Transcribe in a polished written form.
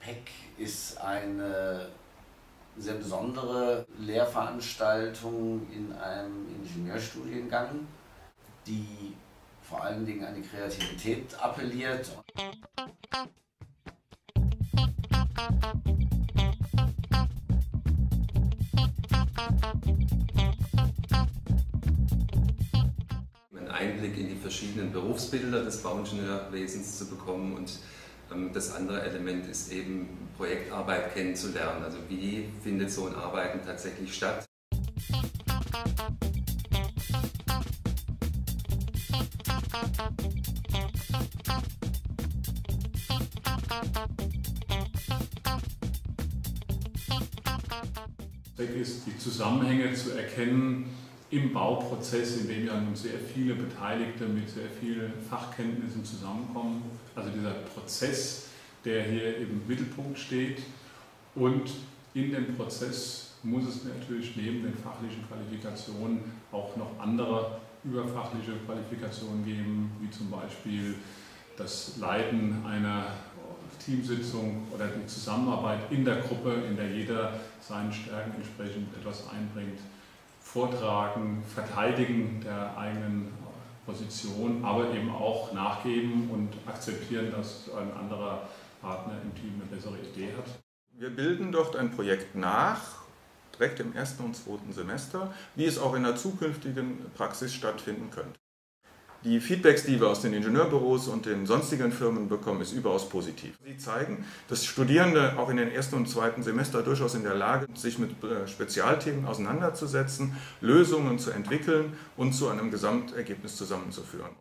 GPEK ist eine sehr besondere Lehrveranstaltung in einem Ingenieurstudiengang, die vor allen Dingen an die Kreativität appelliert. Einen Einblick in die verschiedenen Berufsbilder des Bauingenieurwesens zu bekommen, und das andere Element ist eben, Projektarbeit kennenzulernen. Also wie findet so ein Arbeiten tatsächlich statt? Ist, die Zusammenhänge zu erkennen im Bauprozess, in dem ja nun sehr viele Beteiligte mit sehr vielen Fachkenntnissen zusammenkommen. Also dieser Prozess, der hier im Mittelpunkt steht, und in dem Prozess muss es natürlich neben den fachlichen Qualifikationen auch noch andere überfachliche Qualifikationen geben, wie zum Beispiel das Leiten einer Teamsitzung oder die Zusammenarbeit in der Gruppe, in der jeder seinen Stärken entsprechend etwas einbringt, vortragen, verteidigen der eigenen Position, aber eben auch nachgeben und akzeptieren, dass ein anderer Partner im Team eine bessere Idee hat. Wir bilden dort ein Projekt nach, direkt im ersten und zweiten Semester, wie es auch in der zukünftigen Praxis stattfinden könnte. Die Feedbacks, die wir aus den Ingenieurbüros und den sonstigen Firmen bekommen, ist überaus positiv. Sie zeigen, dass Studierende auch in den ersten und zweiten Semester durchaus in der Lage sind, sich mit Spezialthemen auseinanderzusetzen, Lösungen zu entwickeln und zu einem Gesamtergebnis zusammenzuführen.